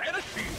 arms and a shield.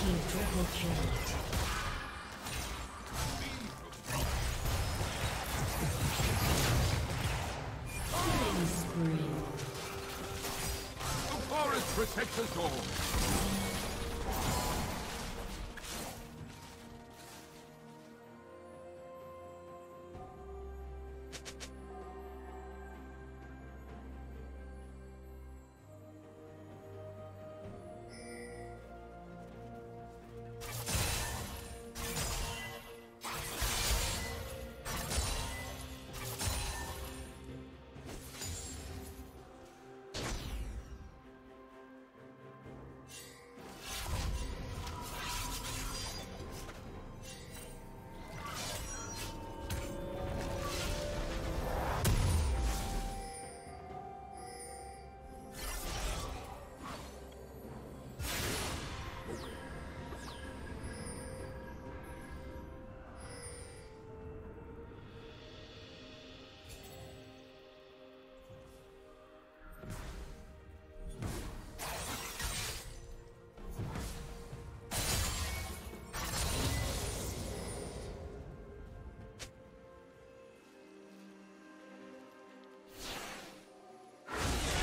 team triple kill. Protect us all.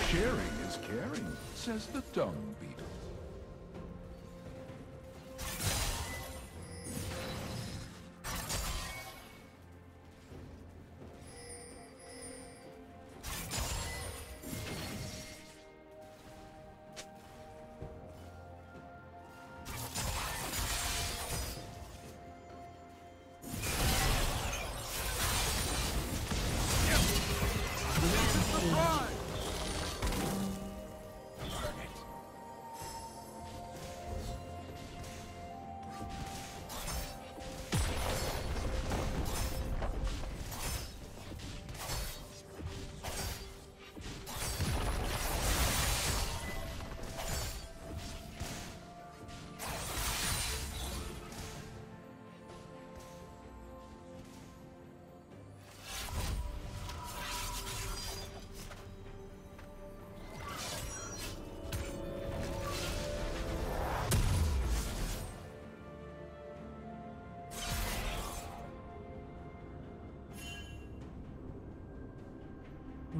Sharing is caring, says the dung beetle.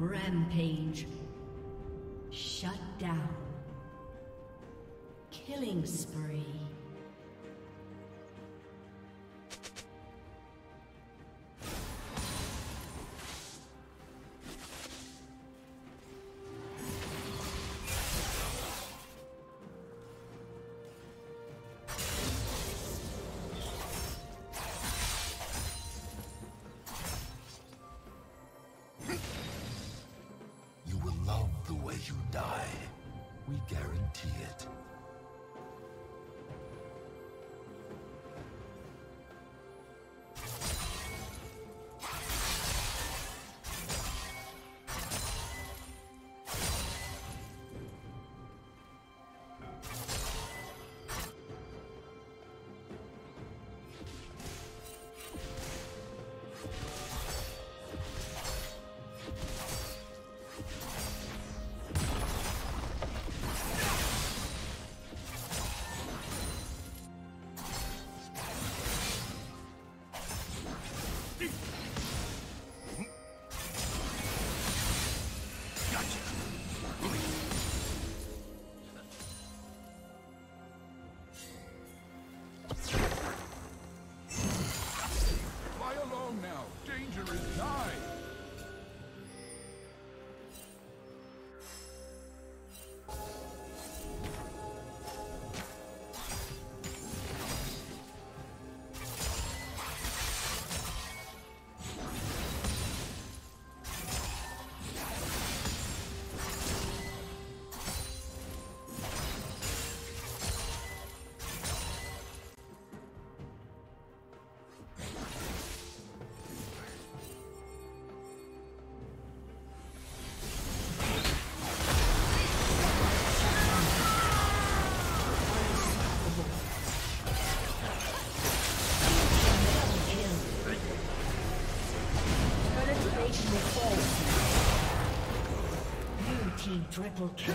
Rampage. Shut down. Killing spree. Triple kill.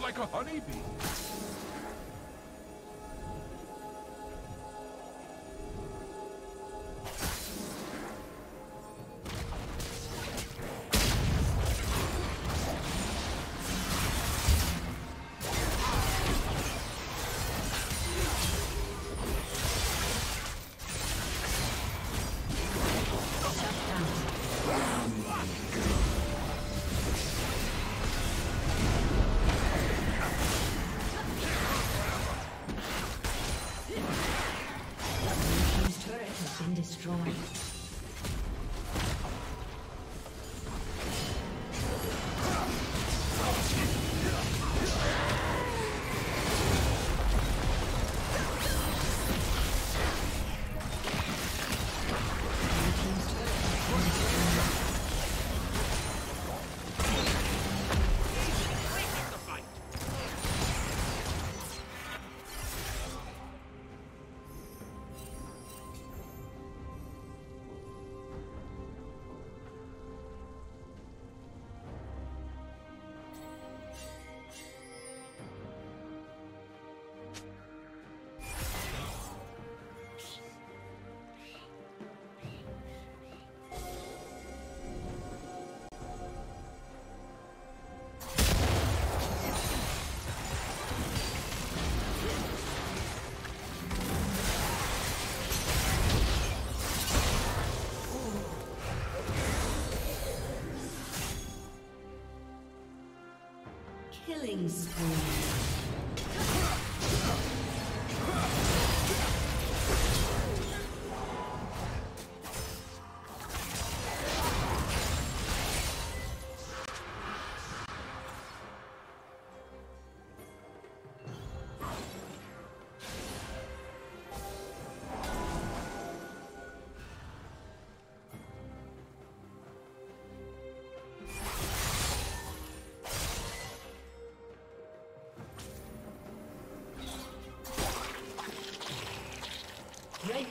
Like a honeybee. Killing spree. Red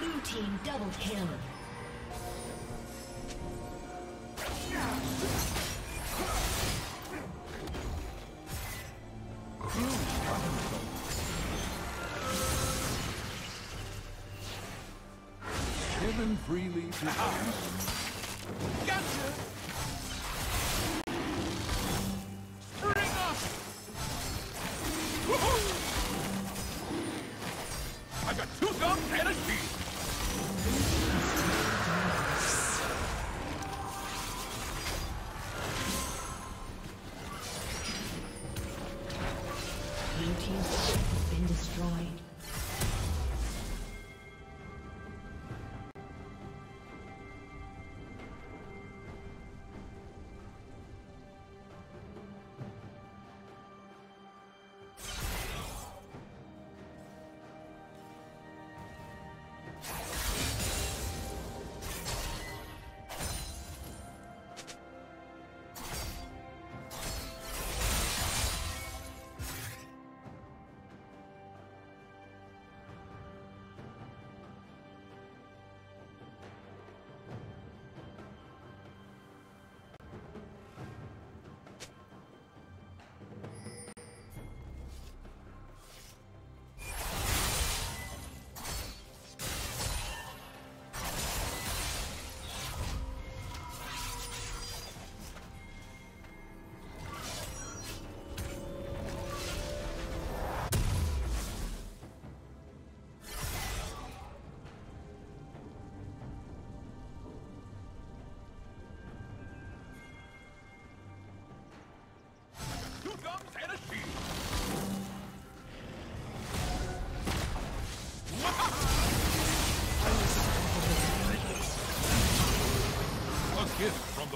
Blue team double kill. Freely to gotcha!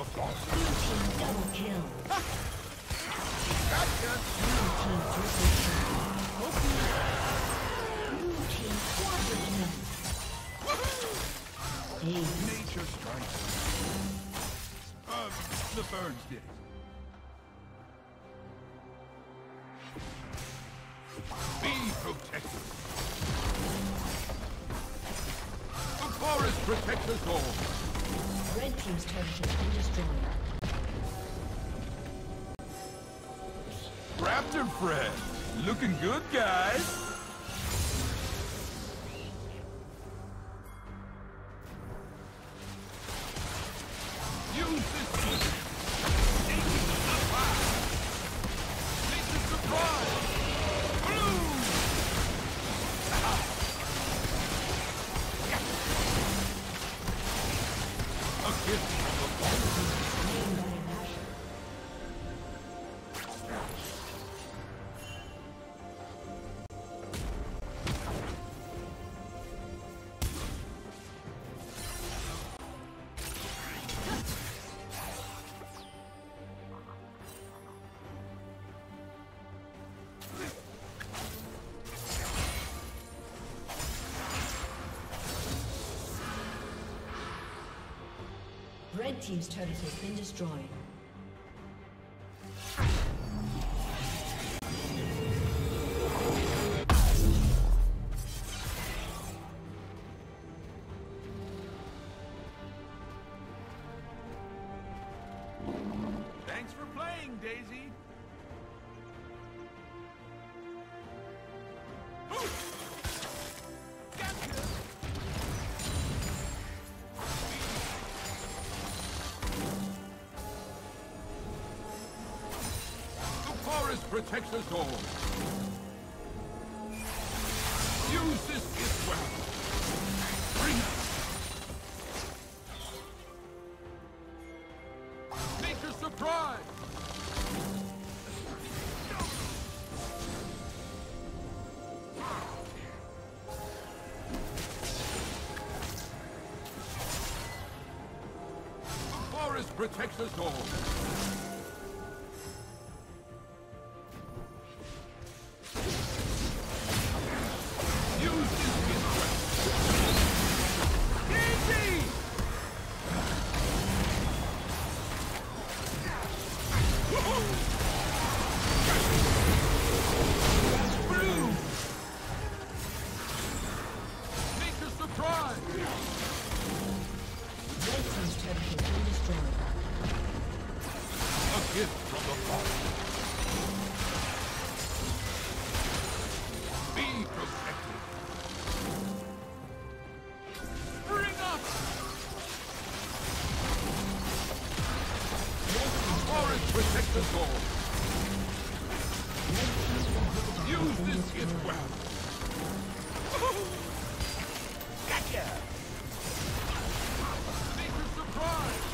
Nature strikes. The birds did it. Be protected. The forest protects us all. Red team's turret has been destroyed. Raptor friend, looking good, guys. Red team's turret has been destroyed. Thanks for playing, Daisy. Protects us all. Use this gift well. Bring it. Make a surprise. The forest protects us all. Protect us all. Use this gift well. Gotcha! Make a surprise! Wow.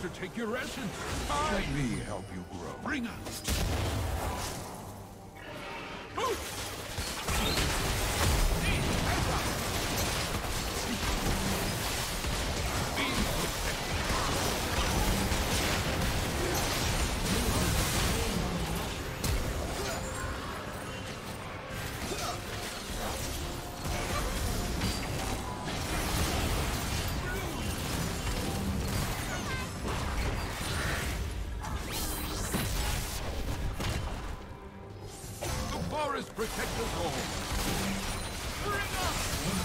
to take your essence. Let me help you grow. Bring us. Protect us all. Bring us!